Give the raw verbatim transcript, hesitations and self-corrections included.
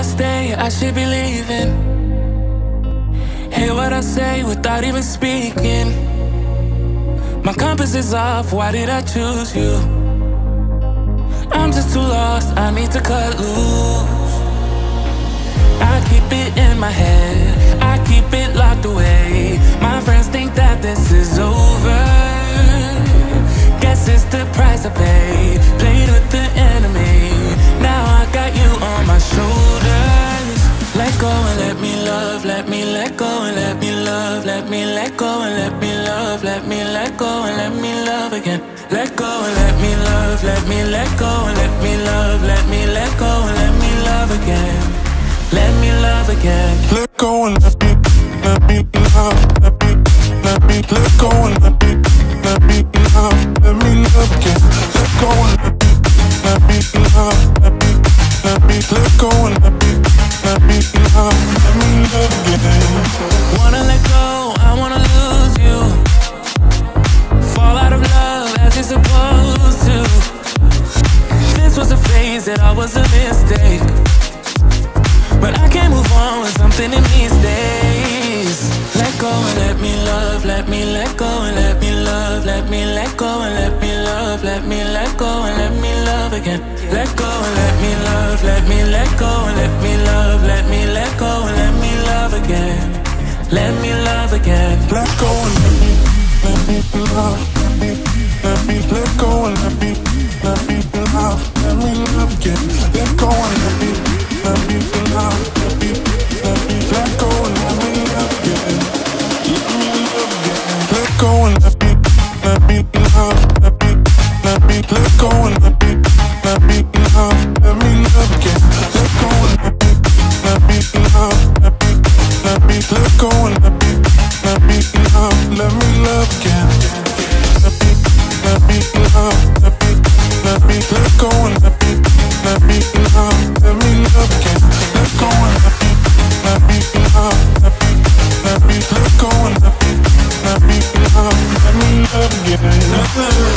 I stay, I should be leaving. Hear what I say without even speaking. My compass is off, why did I choose you? I'm just too lost, I need to cut loose. I keep it in my head, I keep it locked away. My friends think that this is over. Guess it's the price I pay. Played with the enemy, now I got you on my shoulders. Let go and let me love, let me let go and let me love. Let me let go and let me love, let me let go and let me love again. Let go and let me love, let me let go and let me love. Let me let go and let me love again. Let me love again. Let go and let me, let me love, let me, let me let go and let me, let me love, let me love again. Let go and let me, let me love, let me, let me let go and let me, let me love, let me love again. Wanna let go? I wanna lose you. Fall out of love as you're supposed to. This was a phase that I was a mistake. But I can't move on with something in these days. Let go and let me love, let me let go and let me love. Let me let go and let me love, let me let go and let me love again. Let go and let me love, let me let go and let me love. Let me let go and let me love again. Let me love again. Let go and let me, let me love. Let me let go and let me, let me love. Let me love again. Let go and let me, let me love. Let me, let me let go and let me love again. Let me love again. Let go and let me, let me love. Let me, let me let go and let me, let me love. Let me love again. Let go and let me, let me love. Let me, let me let go and let me, let me love. Let me love again. Let me love, let me, let me let go and let me, let me love, let me love again. Let go and let me, let me love, let me, let me let go and let me, let me love, let me love again.